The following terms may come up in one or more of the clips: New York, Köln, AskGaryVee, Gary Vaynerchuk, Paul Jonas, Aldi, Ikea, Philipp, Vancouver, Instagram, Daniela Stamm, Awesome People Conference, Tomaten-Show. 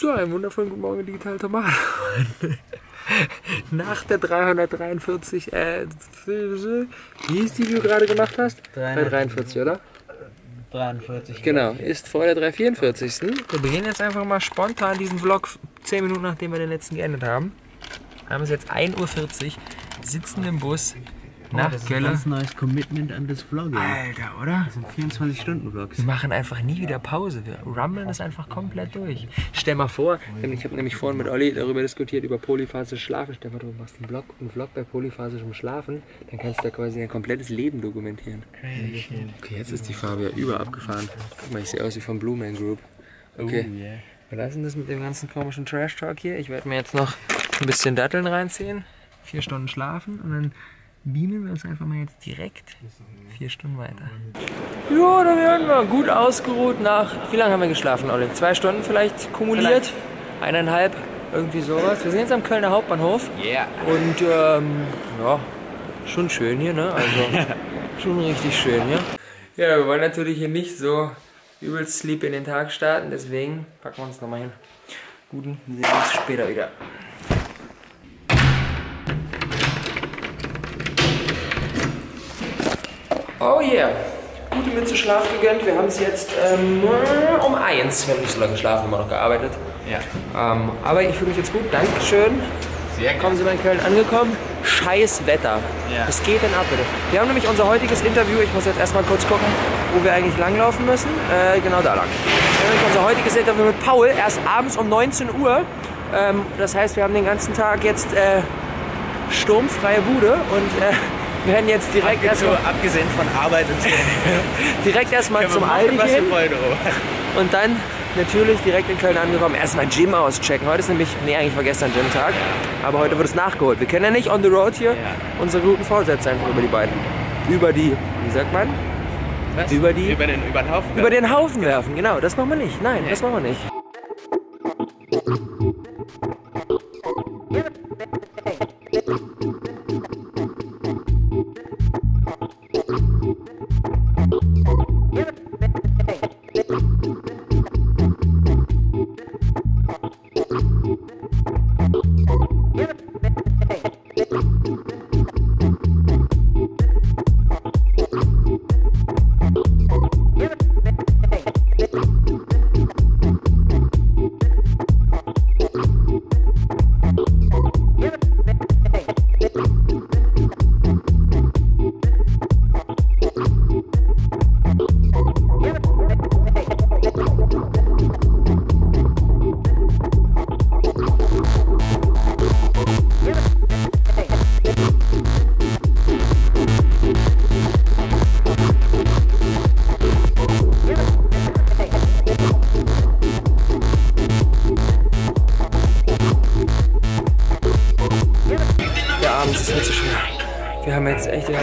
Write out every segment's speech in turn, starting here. So, einen wundervollen guten Morgen, digitale Tomaten. Nach der 343, wie ist die, die du gerade gemacht hast? 343, oder? 43. Genau, ist vor der 344. Wir beginnen jetzt einfach mal spontan diesen Vlog, 10 Minuten nachdem wir den letzten geendet haben. Haben es jetzt 1.40 Uhr, sitzen im Bus nach Köln. Das ist ein ganz neues Commitment an das Vloggen. Alter, oder? Das sind 24-Stunden-Vlogs. Wir machen einfach nie wieder Pause. Wir rummeln das einfach komplett durch. Stell mal vor, ich habe nämlich vorhin mit Olli darüber diskutiert, über polyphasisches Schlafen. Stell mal, du machst einen Vlog bei polyphasischem Schlafen, dann kannst du da quasi dein komplettes Leben dokumentieren. Okay, jetzt ist die Farbe ja über abgefahren. Guck mal, ich sehe aus wie vom Blue Man Group. Okay. Wir lassen das mit dem ganzen komischen Trash-Talk hier. Ich werde mir jetzt noch ein bisschen Datteln reinziehen, 4 Stunden schlafen und dann beamen wir uns einfach mal jetzt direkt 4 Stunden weiter. Jo, da werden wir gut ausgeruht nach, wie lange haben wir geschlafen, Olli? 2 Stunden vielleicht kumuliert? Vielleicht. 1,5, irgendwie sowas. Wir sind jetzt am Kölner Hauptbahnhof. Yeah. Und ja, schon schön hier, ne? Also schon richtig schön hier. Ja, wir wollen natürlich hier nicht so übelst sleep in den Tag starten, deswegen packen wir uns nochmal hin. Guten, sehen wir uns später wieder. Oh yeah, gute Mütze Schlaf gegönnt. Wir haben es jetzt um 1. Wir haben nicht so lange geschlafen, immer noch gearbeitet. Ja. Aber ich fühle mich jetzt gut. Dankeschön. Sehr gut. Kommen Sie mal in Köln angekommen. Scheiß Wetter. Ja. Was geht denn ab, bitte? Wir haben nämlich unser heutiges Interview. Ich muss jetzt erstmal kurz gucken, wo wir eigentlich langlaufen müssen. Genau da lang. Wir haben nämlich unser heutiges Interview mit Paul erst abends um 19 Uhr. Das heißt, wir haben den ganzen Tag jetzt sturmfreie Bude und wir werden jetzt direkt erstmal, abgesehen von Arbeit und Training, direkt erstmal zum Aldi gehen und dann natürlich direkt in Köln angekommen, erstmal Gym auschecken. Heute ist nämlich, nee, eigentlich war gestern Gym-Tag, ja, aber heute wird es nachgeholt. Wir können ja nicht on the road hier, ja, unsere guten Vorsätze einfach über die beiden, wie sagt man? Was? Über den Haufen werfen. Über den Haufen werfen, genau, das machen wir nicht. Nein, nee, das machen wir nicht.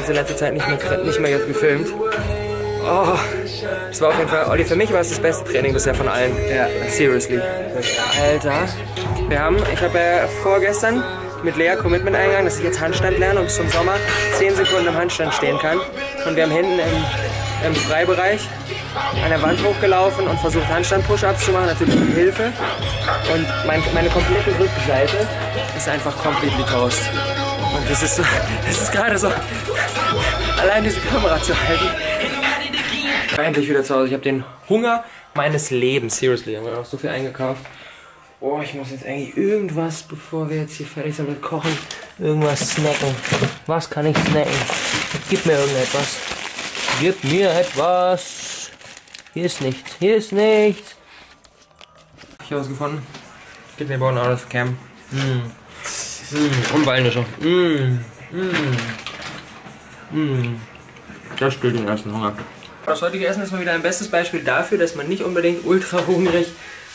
Die letzte Zeit nicht mehr gefilmt. Oh, das war auf jeden Fall, Olli, für mich war es das beste Training bisher von allen. Ja. Seriously. Alter. Ich habe ja vorgestern mit Lea Commitment eingegangen, dass ich jetzt Handstand lerne und bis zum Sommer 10 Sekunden im Handstand stehen kann. Und wir haben hinten im Freibereich an der Wand hochgelaufen und versucht Handstand-Push-Ups zu machen, natürlich mit Hilfe. Und meine komplette Rückseite ist einfach completely toast. Und das ist gerade so, allein diese Kamera zu halten. Ich war endlich wieder zu Hause. Ich habe den Hunger meines Lebens. Seriously, haben wir auch so viel eingekauft. Oh, ich muss jetzt eigentlich irgendwas, bevor wir jetzt hier fertig sind mit Kochen, irgendwas snacken. Was kann ich snacken? Gib mir irgendetwas. Gib mir etwas. Hier ist nichts. Hier ist nichts. Ich habe was gefunden. Gib mir Bone out of Cam. Und Walnüsse. Das stillt den ersten Hunger. Das heutige Essen ist mal wieder ein bestes Beispiel dafür, dass man nicht unbedingt ultra hungrig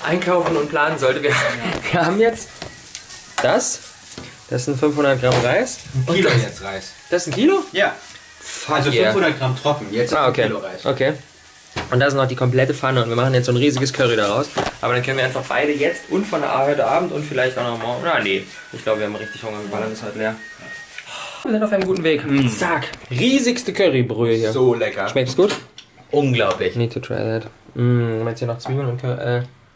einkaufen und planen sollte. Wir haben jetzt das sind 500 Gramm Reis. Ein Kilo jetzt Reis. Das ist ein Kilo? Ja. Fuck also 500 Gramm trocken, jetzt okay. Ein Kilo Reis. Okay. Und das ist noch die komplette Pfanne und wir machen jetzt so ein riesiges Curry daraus. Aber dann können wir einfach beide jetzt und von heute Abend und vielleicht auch noch morgen. Na nee, ich glaube, wir haben richtig Hunger, wir ballern ist heute leer. Wir sind auf einem guten Weg. Zack. Riesigste Currybrühe hier. So lecker. Schmeckt's gut? Unglaublich. Need to try that. Jetzt hier noch Zwiebeln und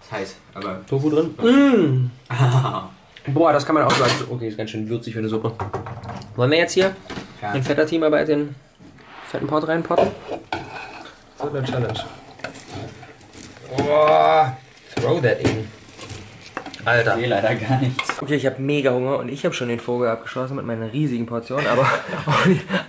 Ist heiß, aber... Tofu drin? Mm. Boah, das kann man auch sagen. Okay, ist ganz schön würzig für eine Suppe. Wollen wir jetzt hier ein fetter Team aber in den fetten Pot reinpotten? So eine Challenge. Oh, throw that in. Alter. Ich sehe leider gar nichts. Okay, ich habe mega Hunger und ich habe schon den Vogel abgeschossen mit meiner riesigen Portion, aber...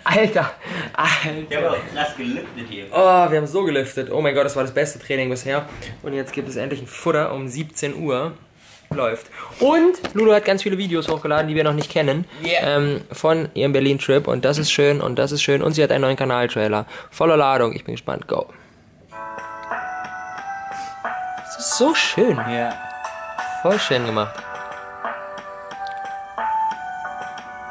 Alter! Alter! Wir haben auch krass gelüftet hier. Oh, wir haben so gelüftet. Oh mein Gott, das war das beste Training bisher. Und jetzt gibt es endlich ein Futter um 17 Uhr. Läuft. Und Lulu hat ganz viele Videos hochgeladen, die wir noch nicht kennen, yeah, von ihrem Berlin-Trip. Und das ist schön und das ist schön. Und sie hat einen neuen Kanal-Trailer. Voller Ladung. Ich bin gespannt. Go! Das ist so schön. Ja. Yeah. Voll schön gemacht.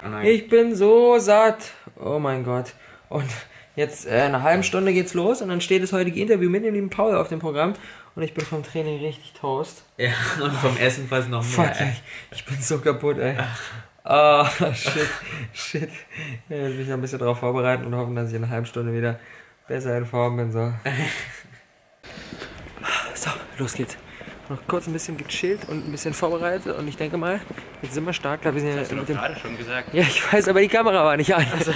Oh, ich bin so satt. Oh mein Gott. Und jetzt in einer halben Stunde geht's los und dann steht das heutige Interview mit dem lieben Paul auf dem Programm. Und ich bin vom Training richtig toast. Ja, und vom Essen fast noch mehr. Fuck, ich bin so kaputt, ey. Ah, oh, shit, shit. Ich will mich noch ein bisschen drauf vorbereiten und hoffen, dass ich in einer halben Stunde wieder besser in Form bin. So, so, los geht's. Noch kurz ein bisschen gechillt und ein bisschen vorbereitet und ich denke mal, jetzt sind wir stark. Da wir sind das ja hast du gerade schon gesagt. Ja, ich weiß, aber die Kamera war nicht an. Also.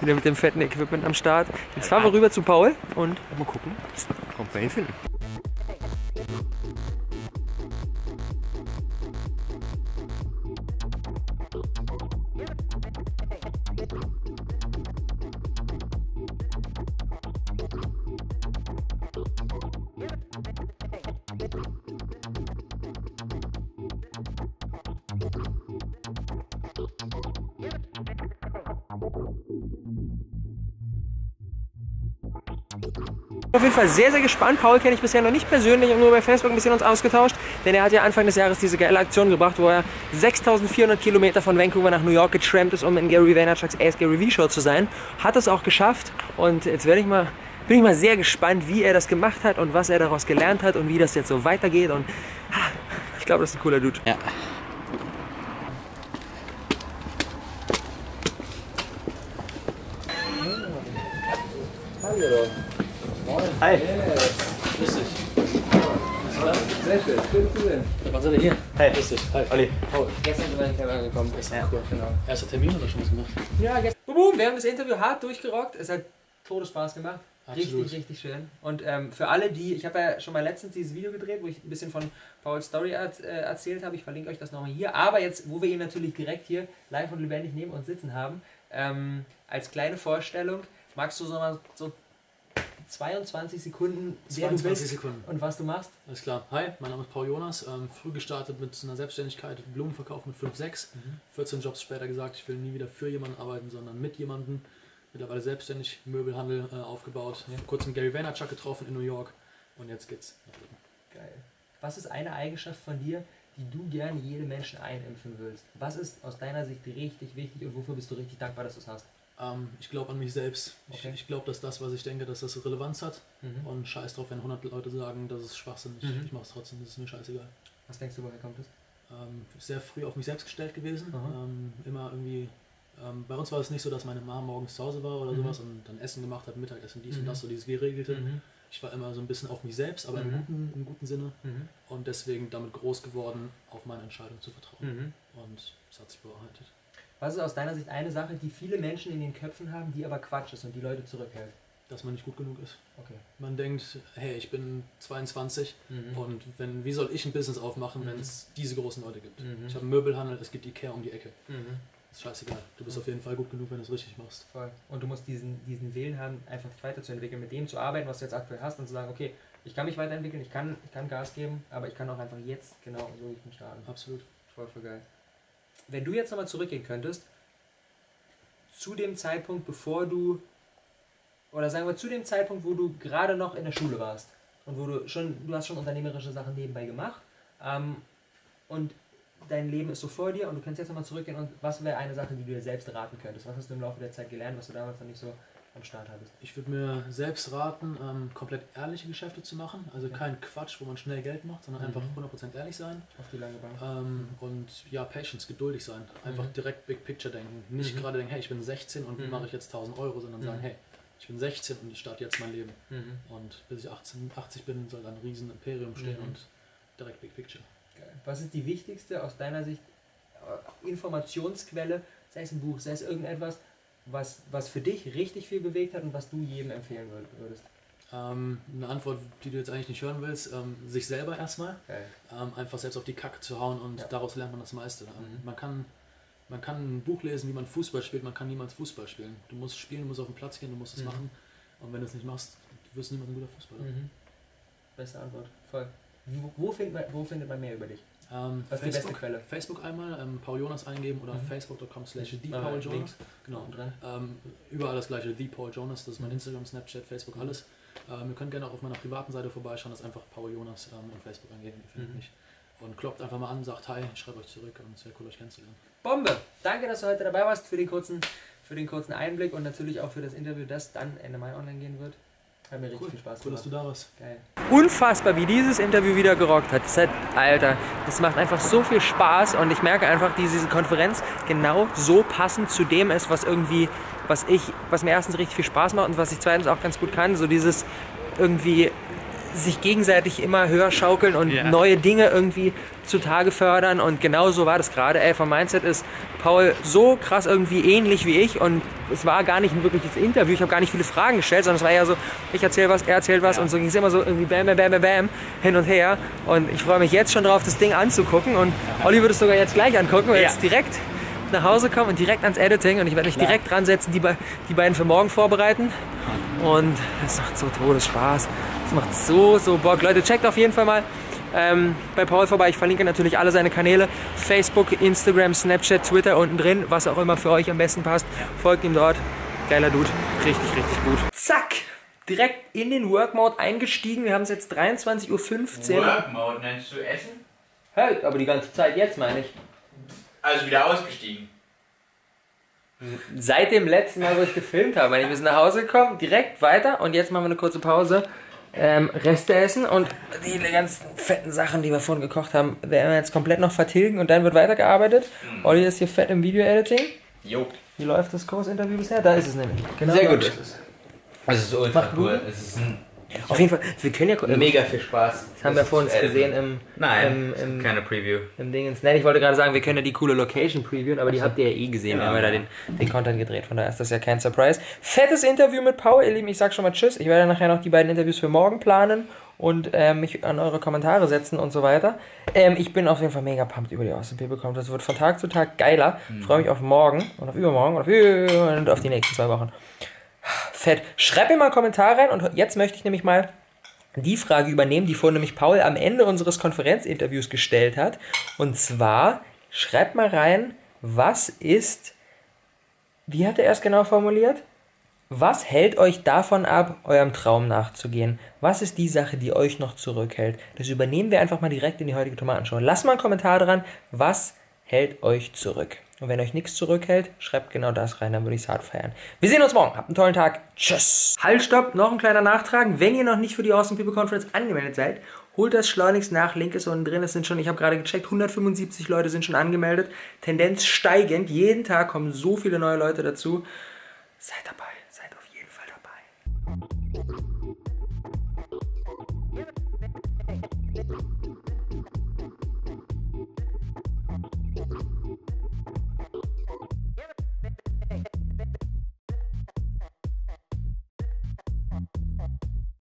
Wieder mit dem fetten Equipment am Start. Jetzt fahren wir rüber zu Paul und mal gucken, kommt man ihn finden. Auf jeden Fall sehr, sehr gespannt. Paul kenne ich bisher noch nicht persönlich, nur bei Facebook ein bisschen uns ausgetauscht, denn er hat ja Anfang des Jahres diese geile Aktion gebracht, wo er 6.400 Kilometer von Vancouver nach New York getrampt ist, um in Gary Vaynerchuks Ask Gary V Show zu sein. Hat es auch geschafft und jetzt werde ich mal... Bin ich mal sehr gespannt, wie er das gemacht hat und was er daraus gelernt hat und wie das jetzt so weitergeht. Und ich glaube, das ist ein cooler Dude. Ja. Hallo. Hi. Grüß dich. Sehr schön. Schön zu sehen. Was seid ihr hier? Hey, grüß dich. Hi. Olli. Oh, gestern sind wir in den Keller gekommen. Ja, cool, genau. Erster Termin oder schon was gemacht? Ja, gestern. Boom, wir haben das Interview hart durchgerockt. Es hat Todesspaß gemacht. Absolut. Richtig, richtig schön. Und für alle, die, ich habe ja schon mal letztens dieses Video gedreht, wo ich ein bisschen von Pauls Story erzählt habe. Ich verlinke euch das nochmal hier. Aber jetzt, wo wir ihn natürlich direkt hier live und lebendig neben uns sitzen haben, als kleine Vorstellung, magst du so mal so 22 Sekunden, wer du bist Sekunden. Und was du machst? Alles klar. Hi, mein Name ist Paul Jonas. Früh gestartet mit einer Selbstständigkeit, Blumenverkauf mit 5-6. 14 Jobs später gesagt, ich will nie wieder für jemanden arbeiten, sondern mit jemandem. Mittlerweile selbstständig, Möbelhandel aufgebaut. Ja. Vor kurzem Gary Vaynerchuk getroffen in New York und jetzt geht's. Geil. Was ist eine Eigenschaft von dir, die du gerne jedem Menschen einimpfen willst? Was ist aus deiner Sicht richtig wichtig und wofür bist du richtig dankbar, dass du es hast? Ich glaube an mich selbst. Okay. Ich glaube, dass das, was ich denke, dass das Relevanz hat. Und scheiß drauf, wenn 100 Leute sagen, das ist Schwachsinn. Ich mache es trotzdem, das ist mir scheißegal. Was denkst du, woher kommt das? Sehr früh auf mich selbst gestellt gewesen. Immer irgendwie... bei uns war es nicht so, dass meine Mama morgens zu Hause war oder sowas und dann Essen gemacht hat, Mittagessen, dies und das, so dieses Geregelte. Ich war immer so ein bisschen auf mich selbst, aber im guten Sinne und deswegen damit groß geworden, auf meine Entscheidung zu vertrauen und das hat sich bewahrheitet. Was ist aus deiner Sicht eine Sache, die viele Menschen in den Köpfen haben, die aber Quatsch ist und die Leute zurückhält? Dass man nicht gut genug ist. Okay. Man denkt, hey, ich bin 22 und wie soll ich ein Business aufmachen, wenn es diese großen Leute gibt? Ich habe einen Möbelhandel, es gibt Ikea um die Ecke. Scheißegal, du bist auf jeden Fall gut genug, wenn du es richtig machst. Voll. Und du musst diesen Willen haben, einfach dich weiterzuentwickeln, mit dem zu arbeiten, was du jetzt aktuell hast und zu sagen, okay, ich kann mich weiterentwickeln, ich kann Gas geben, aber ich kann auch einfach jetzt genau so wie ich mich starten. Absolut. Voll geil. Wenn du jetzt nochmal zurückgehen könntest, zu dem Zeitpunkt, bevor du, oder sagen wir zu dem Zeitpunkt, wo du gerade noch in der Schule warst und wo du hast schon unternehmerische Sachen nebenbei gemacht und dein Leben ist so vor dir und du kannst jetzt nochmal zurückgehen und was wäre eine Sache, die du dir selbst raten könntest? Was hast du im Laufe der Zeit gelernt, was du damals noch nicht so am Start hattest? Ich würde mir selbst raten, komplett ehrliche Geschäfte zu machen, also kein Quatsch, wo man schnell Geld macht, sondern einfach 100% ehrlich sein. Auf die lange Bank. Und ja, Patience, geduldig sein, einfach direkt Big Picture denken, nicht gerade denken, hey, ich bin 16 und mache ich jetzt 1.000 Euro, sondern sagen, hey, Ich bin 16 und ich starte jetzt mein Leben. Mhm. Und bis ich 80 bin, soll ein riesen Imperium stehen und direkt Big Picture. Geil. Was ist die wichtigste aus deiner Sicht Informationsquelle, sei es ein Buch, sei es irgendetwas, was für dich richtig viel bewegt hat und was du jedem empfehlen würdest? Eine Antwort, die du jetzt eigentlich nicht hören willst, sich selber erstmal, einfach selbst auf die Kacke zu hauen und daraus lernt man das meiste. Man kann ein Buch lesen, wie man Fußball spielt, man kann niemals Fußball spielen. Du musst spielen, du musst auf den Platz gehen, du musst es machen. Und wenn du es nicht machst, du wirst niemals ein guter Fußballer. Mhm. Beste Antwort, voll. Wo findet man mehr über dich? Was ist die beste Quelle? Facebook einmal, Paul Jonas eingeben oder facebook.com/thepauljonas. Genau. Überall das gleiche, The Paul Jonas, das ist mein Instagram, Snapchat, Facebook, alles. Ihr könnt gerne auch auf meiner privaten Seite vorbeischauen, das ist einfach Paul Jonas in Facebook eingeben, ihr findet mich. Und klopft einfach mal an, sagt hi, schreibt euch zurück und es wäre cool, euch kennenzulernen. Bombe! Danke, dass du heute dabei warst für den kurzen Einblick und natürlich auch für das Interview, das dann Ende Mai online gehen wird. Hat mir richtig viel Spaß gemacht. Cool, dass du da warst. Geil. Unfassbar, wie dieses Interview wieder gerockt hat. Alter, das macht einfach so viel Spaß und ich merke einfach, dass diese Konferenz genau so passend zu dem ist, was mir erstens richtig viel Spaß macht und was ich zweitens auch ganz gut kann. So dieses irgendwie sich gegenseitig immer höher schaukeln und neue Dinge irgendwie zutage fördern und genau so war das gerade. Ey, vom Mindset ist Paul so krass irgendwie ähnlich wie ich und es war gar nicht ein wirkliches Interview, ich habe gar nicht viele Fragen gestellt, sondern es war ja so, ich erzähle was, er erzählt was und so ging es immer so irgendwie bam, bam, bam, bam, hin und her und ich freue mich jetzt schon drauf, das Ding anzugucken und Olli würde es sogar jetzt gleich angucken und jetzt direkt nach Hause kommen und direkt ans Editing und ich werde mich direkt dran setzen, die beiden für morgen vorbereiten und es macht so Todesspaß. Es macht so Bock. Leute, checkt auf jeden Fall mal bei Paul vorbei. Ich verlinke natürlich alle seine Kanäle. Facebook, Instagram, Snapchat, Twitter unten drin. Was auch immer für euch am besten passt. Folgt ihm dort. Geiler Dude. Richtig, richtig gut. Zack! Direkt in den Work-Mode eingestiegen. Wir haben es jetzt 23:15 Uhr. Work-Mode nennst du Essen? Halt, aber die ganze Zeit jetzt meine ich. Also wieder ausgestiegen. Seit dem letzten Mal, wo ich gefilmt habe. Wir sind nach Hause gekommen, direkt weiter und jetzt machen wir eine kurze Pause. Reste essen und die ganzen fetten Sachen, die wir vorhin gekocht haben, werden wir jetzt komplett noch vertilgen und dann wird weitergearbeitet. Olli ist hier fett im Video-Editing. Jo. Wie läuft das Kursinterview bisher? Da ist es nämlich. Genau. Sehr gut. Es ist ultra cool. Auf jeden Fall, wir können ja... Mega viel Spaß. Das haben wir vorhin gesehen im... Nein, keine Preview. Im Dingens. Nein, ich wollte gerade sagen, wir können ja die coole Location previewen, aber die habt ihr ja eh gesehen, wenn wir da den Content gedreht. Von daher ist das ja kein Surprise. Fettes Interview mit Paul, ihr Lieben. Ich sag schon mal tschüss. Ich werde nachher noch die beiden Interviews für morgen planen und mich an eure Kommentare setzen und so weiter. Ich bin auf jeden Fall mega pumped über die Awesome People Conference. Das wird von Tag zu Tag geiler. Ich freue mich auf morgen und auf übermorgen und auf die nächsten 2 Wochen. Fett. Schreibt mir mal einen Kommentar rein und jetzt möchte ich nämlich mal die Frage übernehmen, die vorhin nämlich Paul am Ende unseres Konferenzinterviews gestellt hat. Und zwar, schreibt mal rein, wie hat er es genau formuliert? Was hält euch davon ab, eurem Traum nachzugehen? Was ist die Sache, die euch noch zurückhält? Das übernehmen wir einfach mal direkt in die heutige Tomatenshow. Lasst mal einen Kommentar dran, was hält euch zurück? Und wenn euch nichts zurückhält, schreibt genau das rein, dann würde ich es hart feiern. Wir sehen uns morgen, habt einen tollen Tag, tschüss! Halt, stopp, noch ein kleiner Nachtrag, wenn ihr noch nicht für die Awesome People Conference angemeldet seid, holt das schleunigst nach, Link ist unten drin, ich habe gerade gecheckt, 175 Leute sind schon angemeldet, Tendenz steigend, jeden Tag kommen so viele neue Leute dazu, seid dabei!